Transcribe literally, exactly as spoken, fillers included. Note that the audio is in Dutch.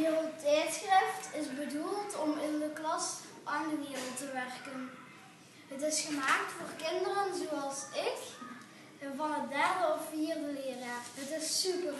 SuperWereldTijdschrift is bedoeld om in de klas aan de wereld te werken. Het is gemaakt voor kinderen zoals ik, van het derde of vierde leerjaar. Het is super.